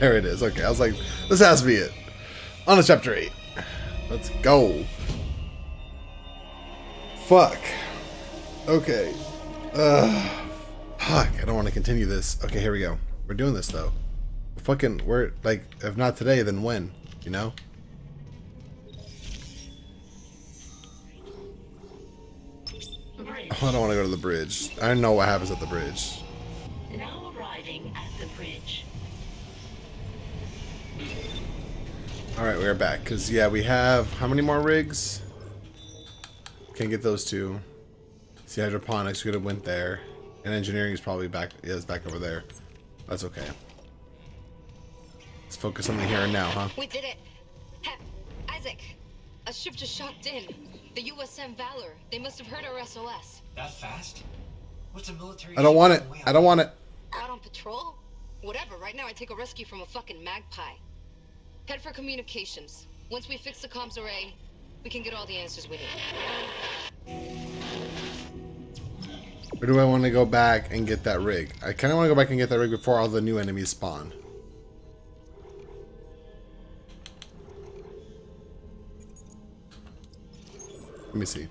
There it is. Okay, I was like, this has to be it. On to chapter 8. Let's go. Fuck. Okay. Fuck, I don't want to continue this. Okay, here we go. We're doing this, though. Fucking, we're, like, if not today, then when? You know? I don't want to go to the bridge. I know what happens at the bridge. Now arriving at the bridge. Alright, we're back. Because, yeah, we have... How many more rigs? Can't get those two. See, hydroponics, we could have went there. And engineering is probably back... Yeah, it's back over there. That's okay. Let's focus on the here and now, huh? We did it! Isaac! A ship just shot in. The USM Valor. They must have heard our SOS. That fast? What's a military... I don't want it. I don't want it. Out on patrol? Whatever. Right now I take a rescue from a fucking magpie. Head for communications. Once we fix the comms array, we can get all the answers we need. Or do I want to go back and get that rig? I kind of want to go back and get that rig before all the new enemies spawn. Let me see.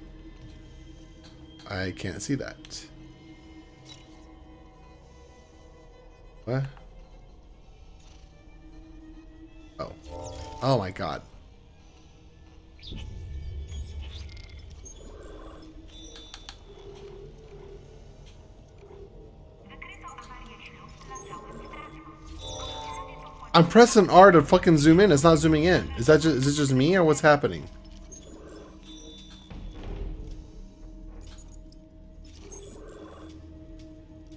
I can't see that. What? Oh. Oh my god. I'm pressing R to fucking zoom in. It's not zooming in. Is that just, is it just me or what's happening?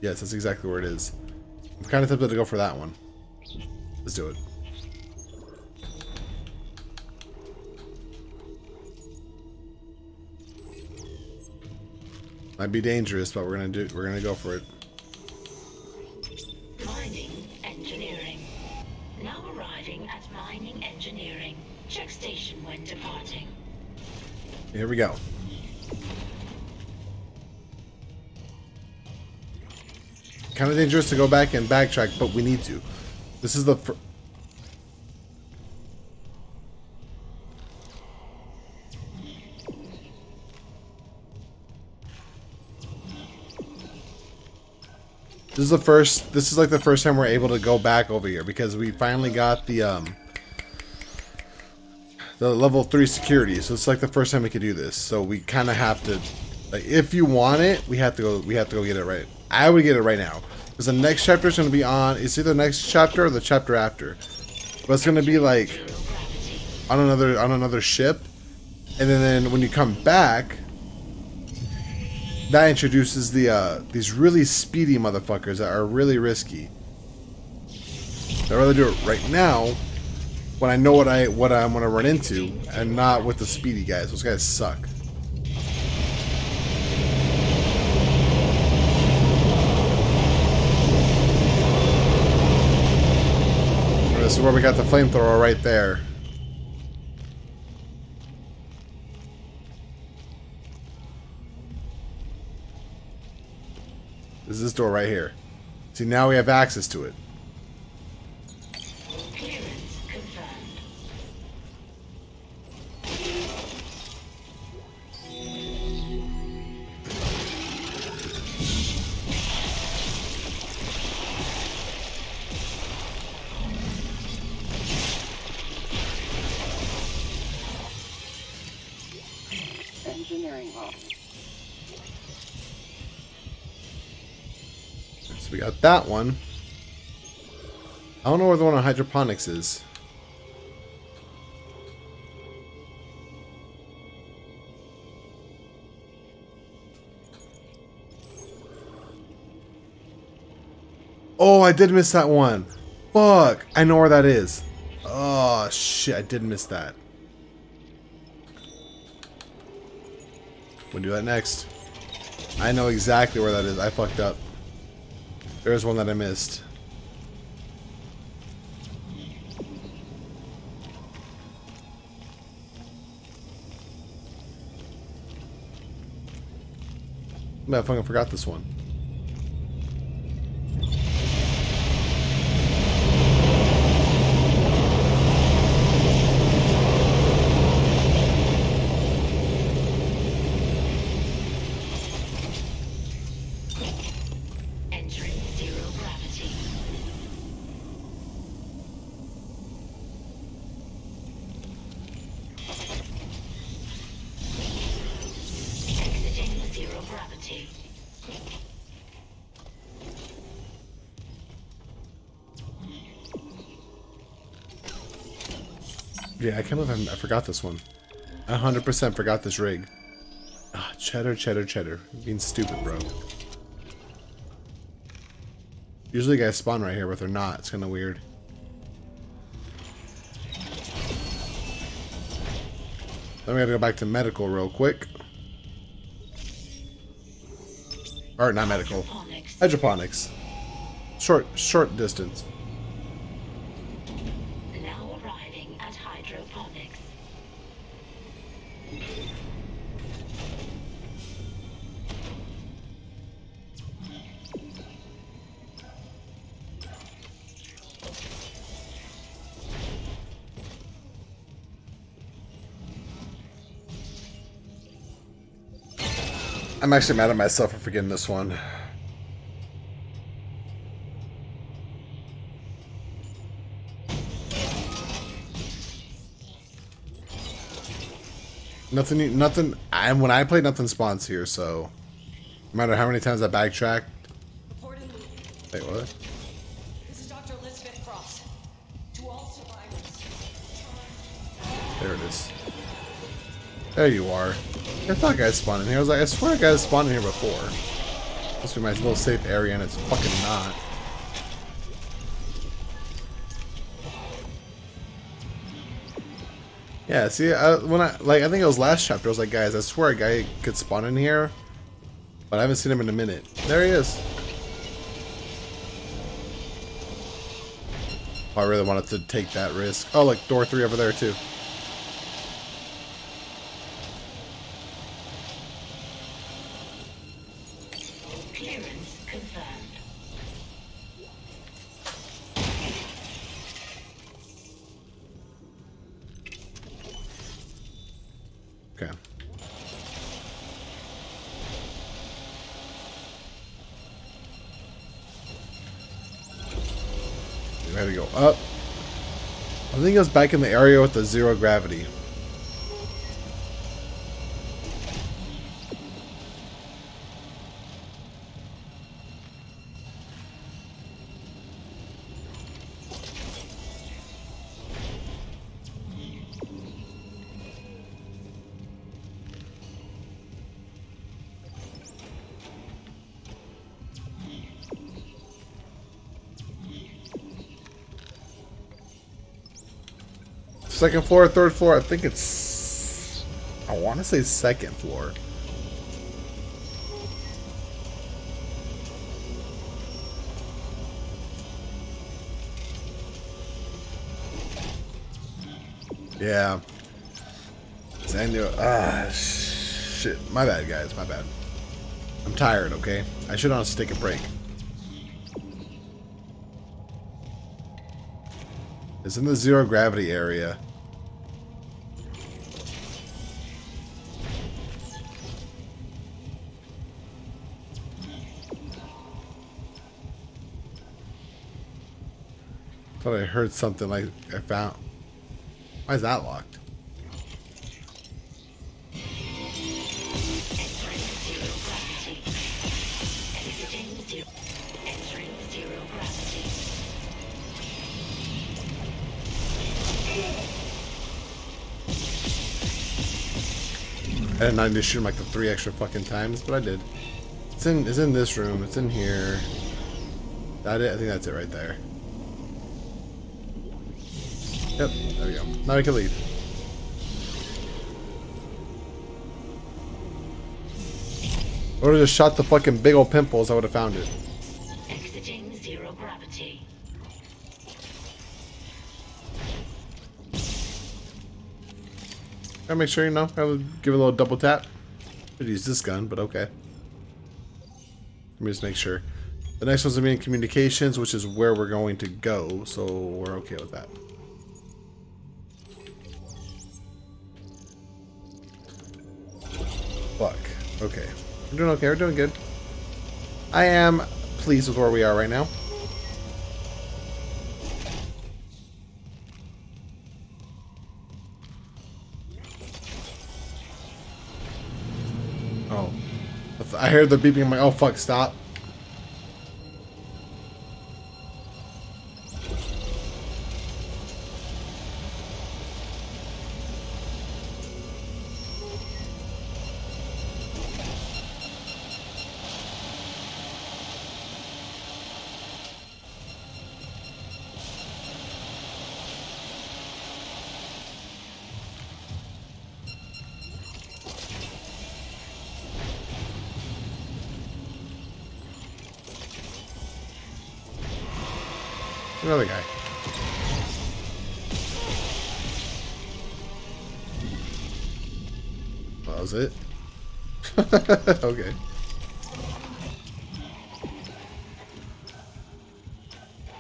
Yes, that's exactly where it is. I'm kind of tempted to go for that one. Let's do it. Might be dangerous, but we're gonna do. We're gonna go for it. Mining engineering. Now arriving at mining engineering. Check station when departing. Here we go. Kind of dangerous to go back and backtrack, but we need to. This is the first... This is the first... This is like the first time we're able to go back over here, because we finally got the level 3 security, so it's like the first time we could do this. So we kind of have to... Like, if you want it, we have to go get it right. I would get it right now, because the next chapter is going to be on. It's either the next chapter or the chapter after, but it's going to be like on another ship, and then when you come back, that introduces the these really speedy motherfuckers that are really risky. I'd rather do it right now, when I know what I'm going to run into, and not with the speedy guys. Those guys suck. This is where we got the flamethrower right there. This is this door right here. See, now we have access to it. Clearance confirmed. We got that one. I don't know where the one on hydroponics is. Oh, I did miss that one. Fuck, I know where that is. Oh shit, I did miss that. We'll do that next. I know exactly where that is. I fucked up. There's one that I missed. I fucking forgot this one. Yeah, I can't believe I forgot this one. 100% forgot this rig. Ah, cheddar, cheddar, cheddar. You're being stupid, bro. Usually guys spawn right here, but they're not. It's kind of weird. Then we gotta go back to medical real quick. Or not medical. Hydroponics. Hydroponics. Short distance. Now arriving at hydroponics. I'm actually mad at myself for forgetting this one. Nothing. And when I play, nothing spawns here. So, no matter how many times I backtracked. Wait, what? This is Dr. Elizabeth Cross. To all survivors. There it is. There you are. I thought guys spawned in here. I was like, I swear guys spawned in here before. Must be my little safe area, and it's fucking not. Yeah, see, I think it was last chapter, I was like, guys, I swear a guy could spawn in here, but I haven't seen him in a minute. There he is. Oh, I really wanted to take that risk. Oh, look, door 3 over there, too. I think it was back in the area with the zero gravity. Second floor, third floor, I think it's... I want to say second floor. Yeah. I knew it. Ah, shit. My bad, guys. My bad. I'm tired, okay? I should honestly take a break. It's in the zero gravity area. Thought I heard something like I found. Why is that locked? I did not need to shoot him like the 3 extra fucking times, but I did. It's in this room. It's in here. That it? I think that's it right there. Yep, there we go. Now we can leave. If I would have just shot the fucking big old pimples, I would have found it. Exiting zero gravity. Gotta make sure, you know, I would give it a little double tap. Could use this gun, but okay. Let me just make sure. The next one's gonna be in communications, which is where we're going to go, so we're okay with that. Fuck. Okay. We're doing okay, we're doing good. I am pleased with where we are right now. I heard the beeping. I'm like, oh fuck, stop. Another guy. That was it. Okay.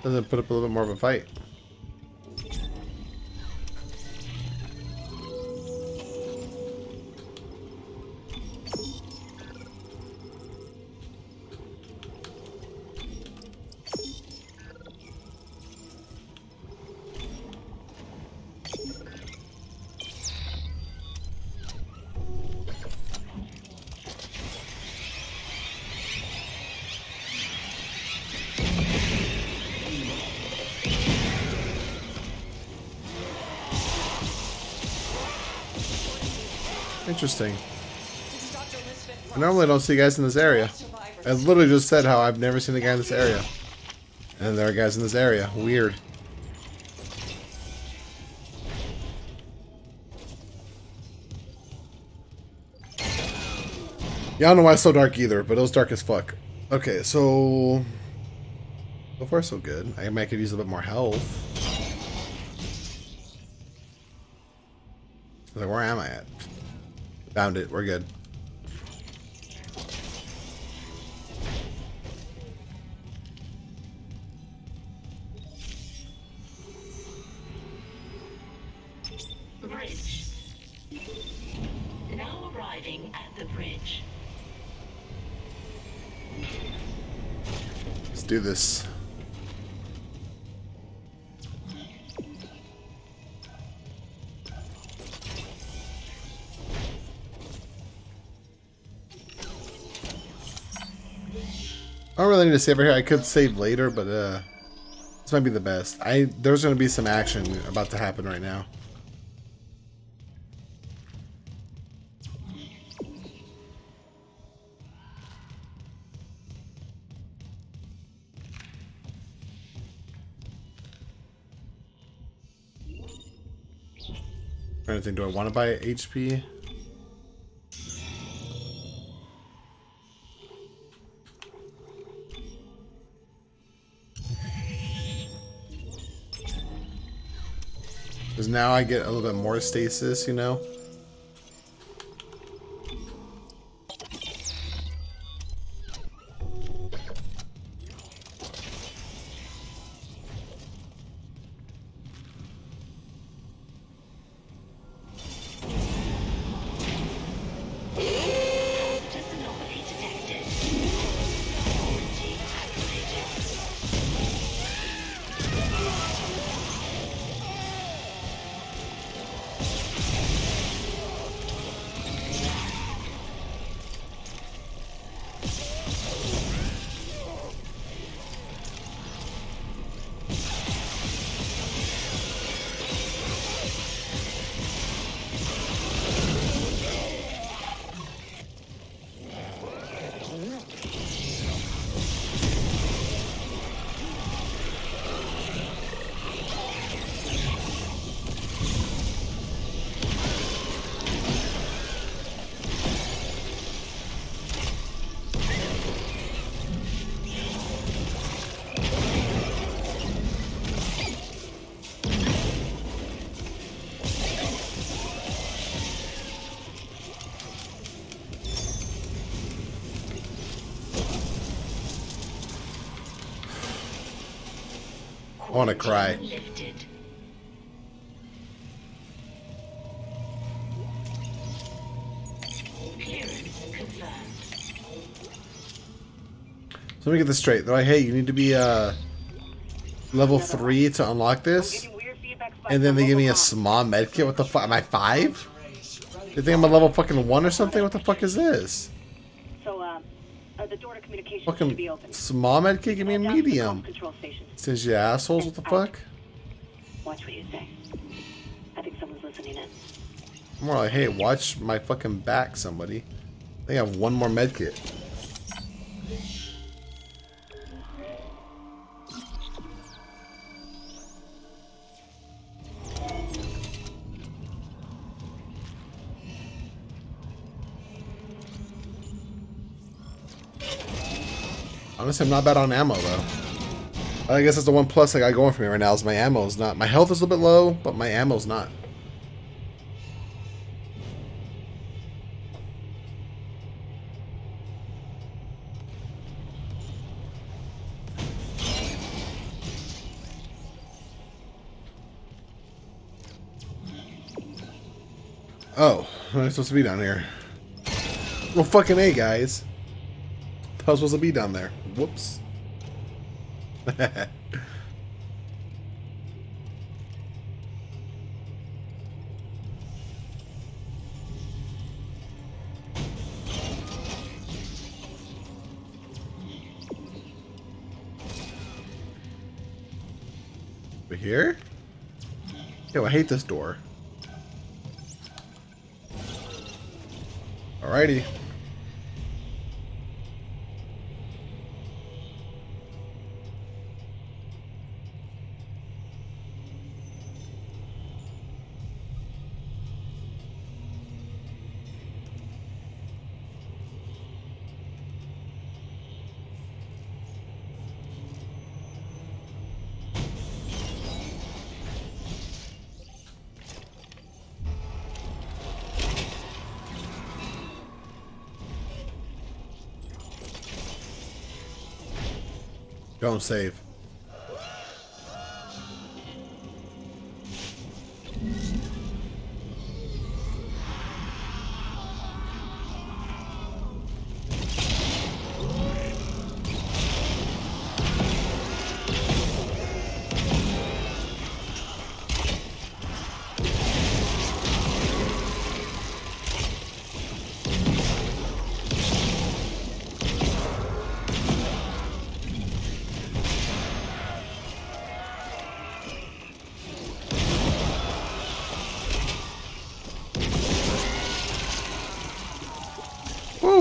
Doesn't put up a little bit more of a fight. Interesting. I normally don't see guys in this area. I literally just said how I've never seen a guy in this area. And there are guys in this area. Weird. Yeah, I don't know why it's so dark either, but it was dark as fuck. Okay, so far so good. I might could use a bit more health. Like, where am I at? Found it. We're good. The bridge. Now arriving at the bridge. Let's do this. I don't really need to save right here. I could save later, but this might be the best. There's going to be some action about to happen right now. I'm trying to think, do I want to buy HP? Because now I get a little bit more stasis, you know? I want to cry. So let me get this straight. They're like, hey, you need to be level 3 to unlock this, and then they give me a small medkit. What the fuck? Am I 5? They think I'm a level fucking 1 or something? What the fuck is this? The door to communication fucking should be open. Small medkit, give me a medium. Since you assholes, what the fuck? Watch what you say. I think someone's listening in. I'm more like, hey, watch my fucking back, somebody. I think I have one more medkit. Honestly, I'm not bad on ammo, though. I guess that's the one plus I got going for me right now, is my ammo is not. My health is a little bit low, but my ammo is not. Oh, I'm not supposed to be down here. Well, fucking A, guys. I was supposed to be down there. Whoops. Over here? Yo, I hate this door. Alrighty. Don't save.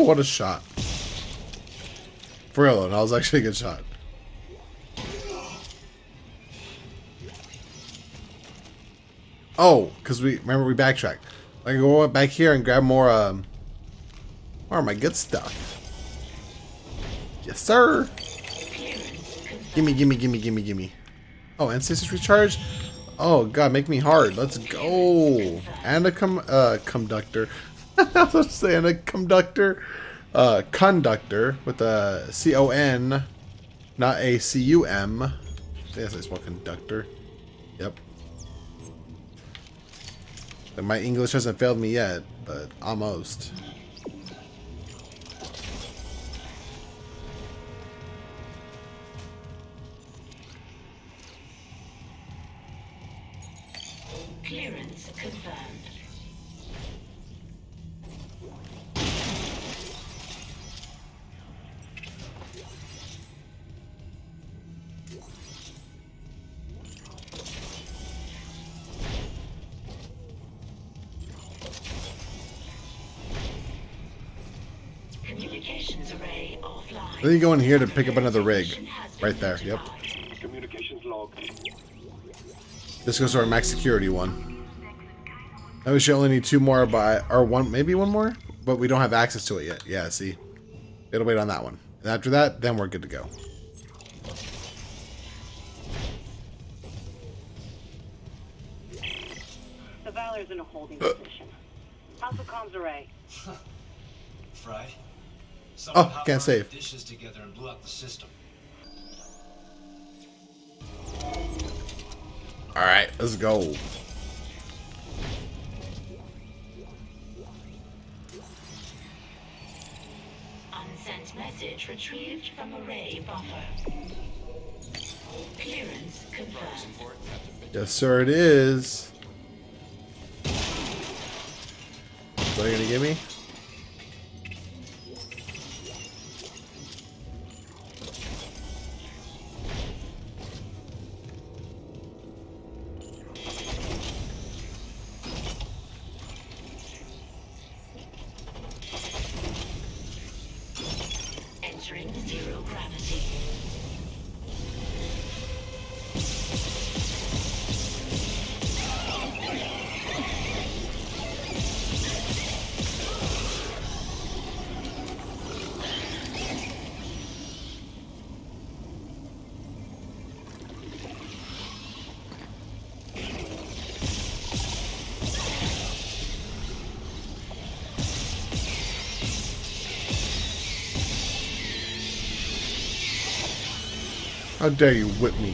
What a shot. For real, that was actually a good shot. Oh, because we backtracked. I can go back here and grab more of my good stuff. Yes, sir. Gimme, gimme, gimme, gimme, gimme. Oh, ancestors recharge. Oh god, make me hard. Let's go. And a conductor. I was saying a conductor. Conductor with a C-O-N, not a C-U-M. Yes, I spell conductor. Yep. And my English hasn't failed me yet, but almost. Clearance confirmed. Then you go in here to pick up another rig. Right there, yep. Communications logged. This goes to our max security one. Now we should only need two more by, or one, maybe one more? But we don't have access to it yet. Yeah, see? It'll wait on that one. And after that, then we're good to go. The Valor's in a holding position. Alpha comms array. Fried? Oh, can't save. Dishes together and blew up the system. All right, let's go. Unsent message retrieved from array buffer. Clearance confirmed. Yes, sir, it is. What are you gonna give me? How dare you whip me?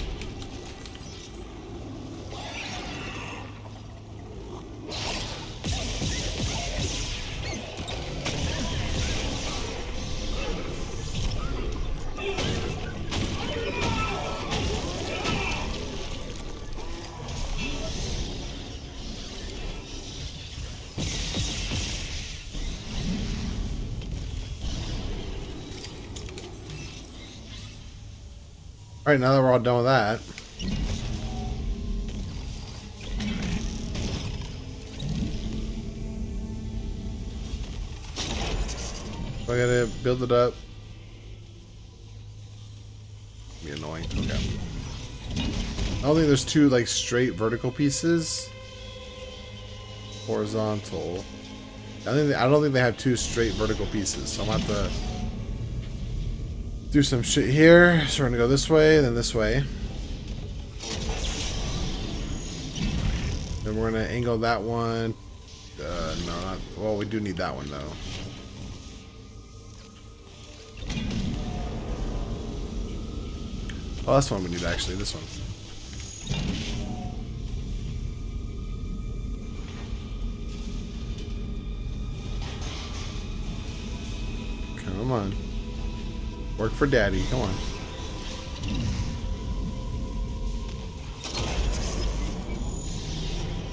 All right, now that we're all done with that. So I gotta build it up. Be annoying. Okay. I don't think there's two like straight vertical pieces. Horizontal. I don't think they have two straight vertical pieces. So I'm gonna have to do some shit here, so we're gonna go this way, then this way. Then we're gonna angle that one. No, not, well, we do need that one though. Oh, that's the one we need actually, this one. Come on. Work for daddy, come on.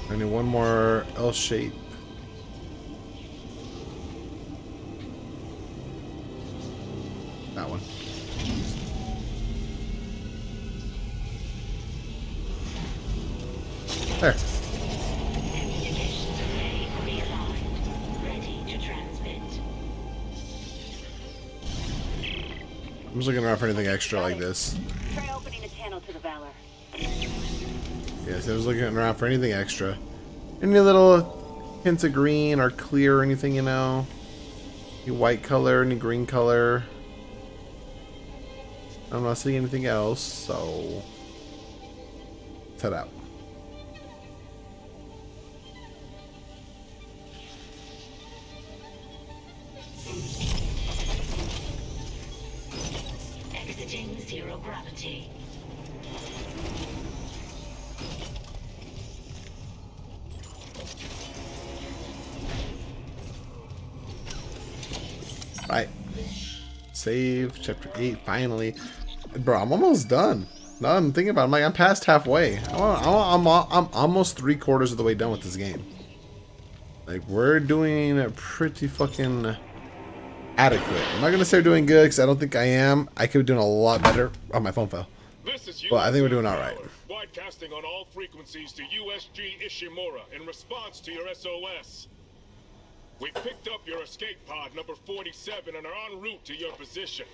I need one more L shape. That one. There. I'm just looking around for anything extra like this. Try opening the channel to the Valor. Yes, I was looking around for anything extra. Any little hints of green or clear or anything, you know? Any white color, any green color. I'm not seeing anything else, so let's head out. Alright. Save chapter 8 finally. Bro, I'm almost done. Now that I'm thinking about it, I'm like, I'm past halfway. I'm almost 3/4 of the way done with this game. Like, we're doing a pretty fucking adequate. I'm not gonna say we're doing good because I don't think I am. I could be doing a lot better. Oh, my phone fell. But I think we're doing all right. Broadcasting on all frequencies to USG Ishimura in response to your SOS. We picked up your escape pod number 47 and are en route to your position.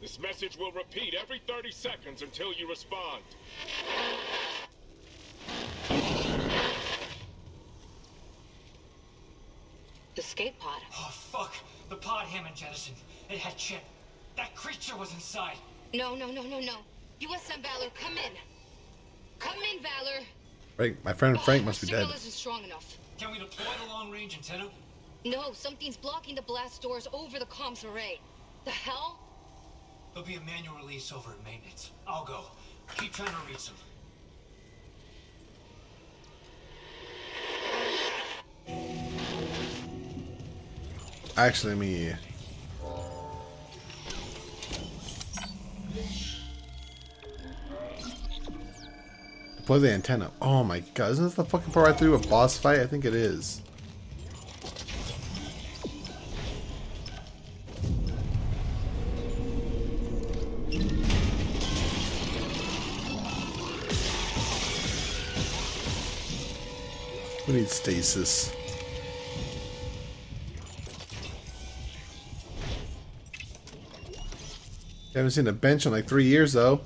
This message will repeat every 30 seconds until you respond. The escape pod. Oh fuck! The pod Hammond jettisoned. It had Chip. That creature was inside. No. USM Valor, come in. Come in, Valor. Frank, my friend Frank must be dead. Signal isn't strong enough. Can we deploy the long-range antenna? No, something's blocking the blast doors over the comms array. The hell? There'll be a manual release over at maintenance. I'll go. Keep trying to reach them. Actually, deploy the antenna. Oh my god, isn't this the fucking part right through a boss fight? I think it is. We need stasis. Haven't seen a bench in like 3 years though.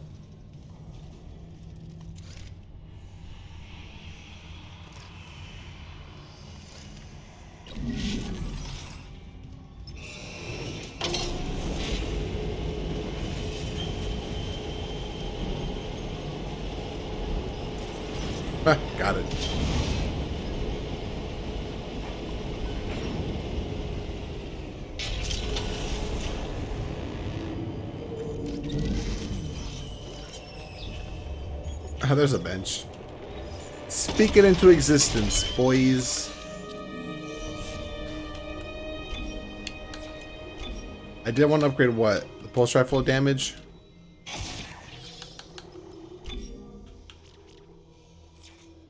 Got it. There's a bench. Speak it into existence, boys. I did want to upgrade what? The pulse rifle damage?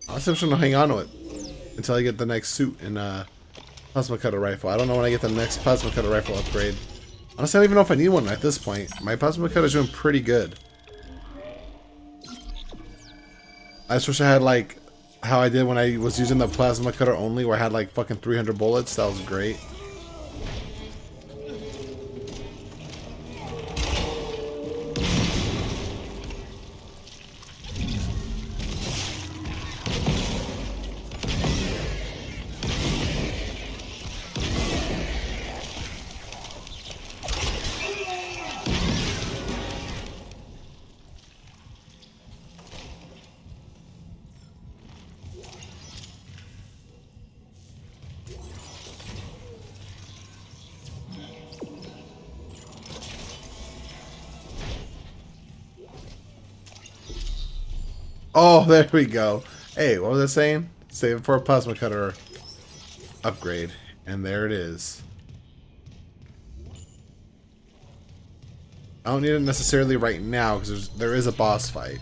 I'm just going to hang on to it until I get the next suit and plasma cutter rifle. I don't know when I get the next plasma cutter rifle upgrade. Honestly, I don't even know if I need one at this point. My plasma cutter is doing pretty good. I just wish I had like how I did when I was using the plasma cutter only, where I had like fucking 300 bullets. That was great. Oh, there we go. Hey, what was I saying? Save it for a plasma cutter upgrade. And there it is. I don't need it necessarily right now because there is a boss fight.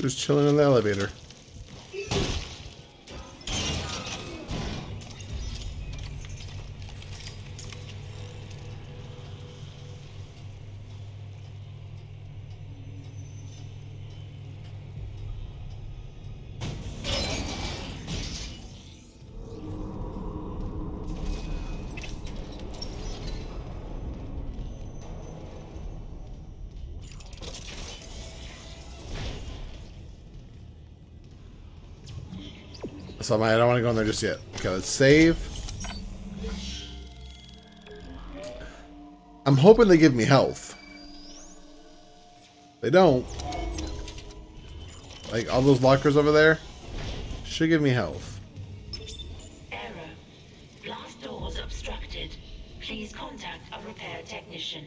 Just chilling in the elevator. So I don't want to go in there just yet. Okay, let's save. I'm hoping they give me health. They don't. Like, all those lockers over there should give me health. Error. Glass doors obstructed. Please contact a repair technician.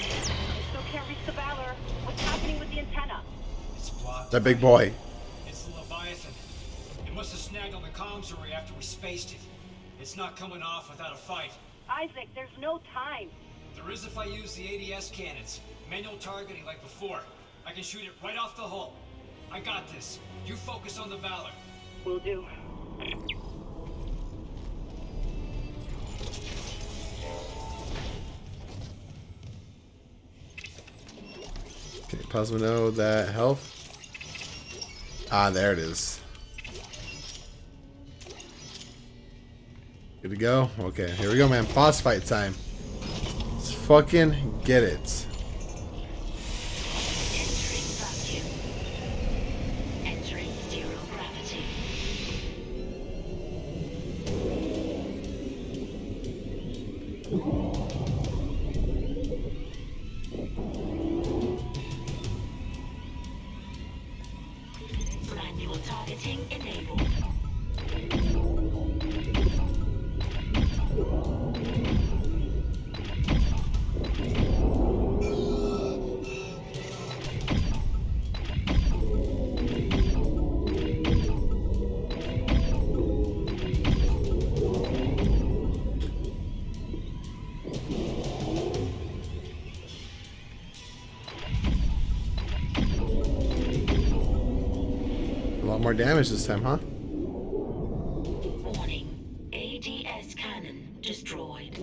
I still can't reach the Valor. What's happening with the antenna? It's blocked. That big boy. Must have snagged on the comms array after we spaced it. It's not coming off without a fight. Isaac, there's no time. There is if I use the ADS cannons. Manual targeting like before. I can shoot it right off the hull. I got this. You focus on the Valor. Will do. Okay, plasma node, that health. Ah, there it is. Good to go? Okay, here we go, man. Boss fight time. Let's fucking get it. Entering vacuum. Entering zero gravity. Manual targeting enabled. More damage this time, huh? Warning. ADS cannon destroyed.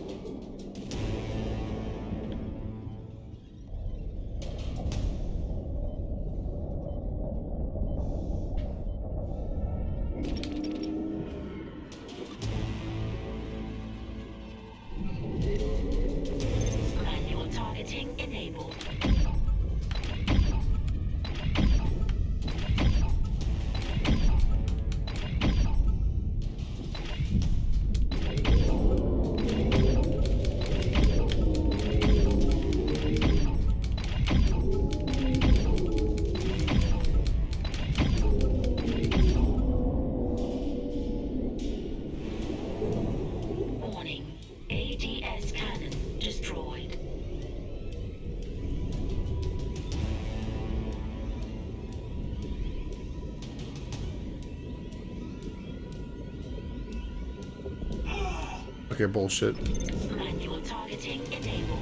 Okay, bullshit. Manual targeting enabled.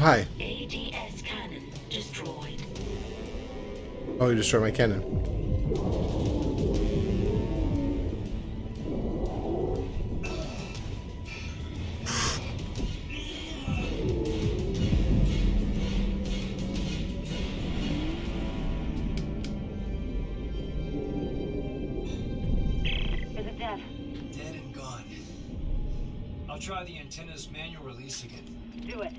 Hi. ADS cannon destroyed. Oh, you destroyed my cannon. Is it dead? Dead and gone. I'll try the antenna's manual release again. Do it.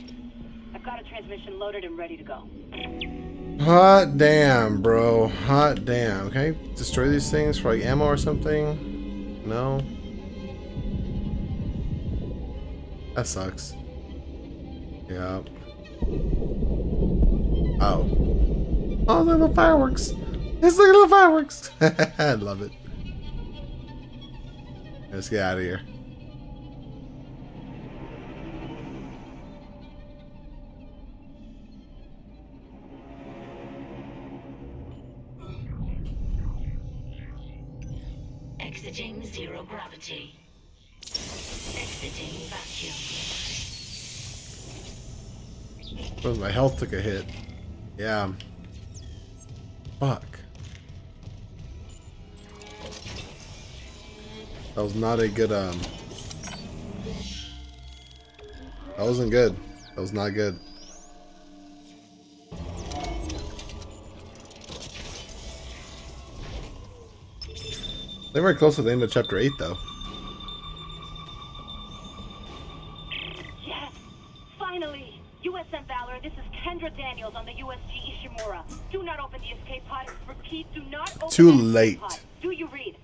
I've got a transmission loaded and ready to go. Hot damn, bro. Hot damn. Can I destroy these things for like ammo or something? No. That sucks. Yeah. Oh. Oh, they're little fireworks. It's like little fireworks. I love it. Let's get out of here. Exiting zero gravity. Exiting vacuum. Well, my health took a hit. Yeah. Fuck. That was not a good, That wasn't good. That was not good. They were close to the end of chapter 8, though. Yes! Finally! USM Valor, this is Kendra Daniels on the USG Ishimura. Do not open the escape pod. Repeat, do not open Too late. Pod. Do you read?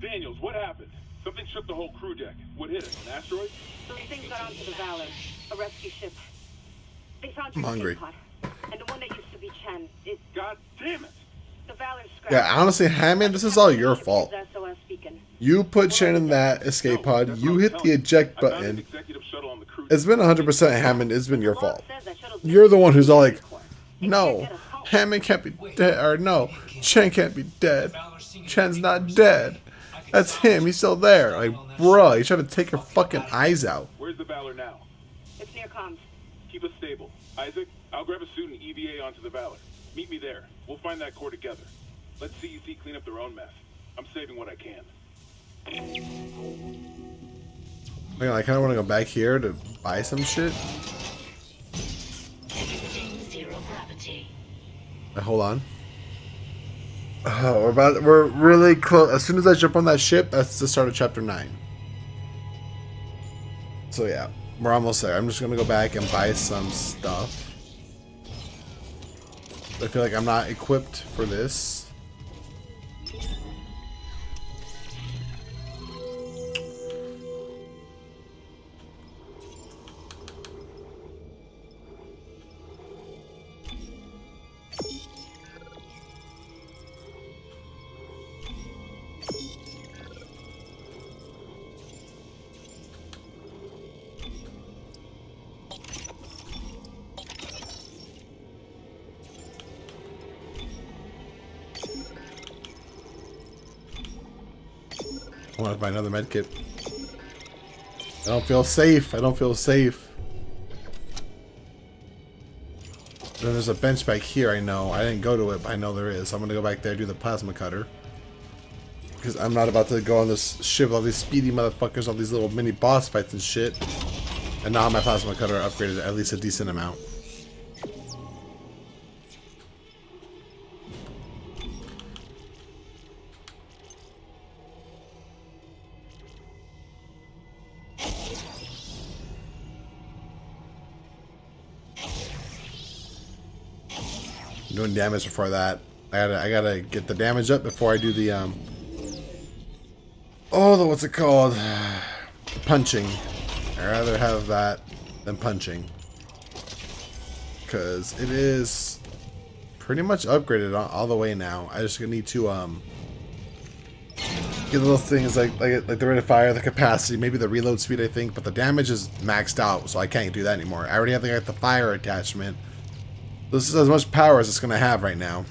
Daniels, what happened? Something shook the whole crew deck. What hit it? An asteroid? Those things got onto the Valor, a rescue ship. They found your escape pod, and the one that used to be Chen. It... God damn it! The Valor scrapped. Yeah, honestly, Hammond, this is all your fault. You put Chen in that escape pod. You hit the eject button. It's been 100% Hammond. It's been your fault. You're the one who's all like, no, Hammond can't be dead, or no, Chen can't be dead. Chen's not dead. That's him. He's still there. Like, bruh, he's trying to take your fucking eyes out. Where's the Valor now? It's near comms. Keep us stable. Isaac, I'll grab a suit and EVA onto the Valor. Meet me there. We'll find that core together. Let CEC clean up their own mess. I'm saving what I can. Man, I kind of want to go back here to buy some shit. Zero gravity. Hold on. Oh, we're really close. As soon as I jump on that ship, that's the start of chapter 9. So yeah, we're almost there. I'm just gonna go back and buy some stuff. I feel like I'm not equipped for this. I want to buy another medkit. I don't feel safe. I don't feel safe. Then there's a bench back here. I know. I didn't go to it, but I know there is. So I'm gonna go back there, do the plasma cutter. because I'm not about to go on this ship with all these speedy motherfuckers, all these little mini boss fights and shit. And now my plasma cutter upgraded at least a decent amount. Doing damage before that. I gotta get the damage up before I do the what's it called? Punching. I'd rather have that than punching, cause it is pretty much upgraded all the way now. I just need to get little things like the rate of fire, the capacity, maybe the reload speed, I think, but the damage is maxed out, so I can't do that anymore. I already have like the fire attachment. This is as much power as it's going to have right now.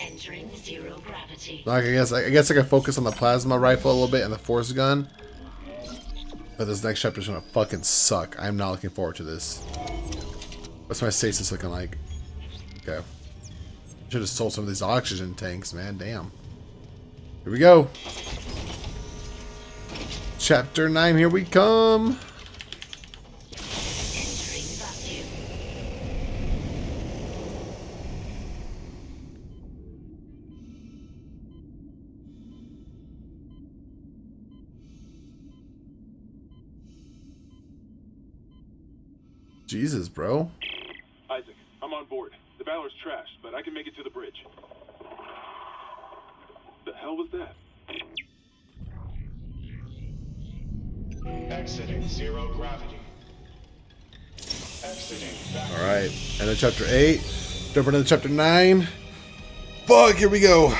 Entering zero gravity. Like I guess I can focus on the plasma rifle a little bit and the force gun. But this next chapter is going to fucking suck. I'm not looking forward to this. What's my stasis looking like? Okay. Should have sold some of these oxygen tanks, man. Damn. Here we go. Chapter 9, here we come. Jesus, bro. Isaac, I'm on board. The Valor's trashed, but I can make it to the bridge. The hell was that? Exiting zero gravity. Exiting back. Alright, end of chapter 8. Jump into chapter 9. Fuck, here we go.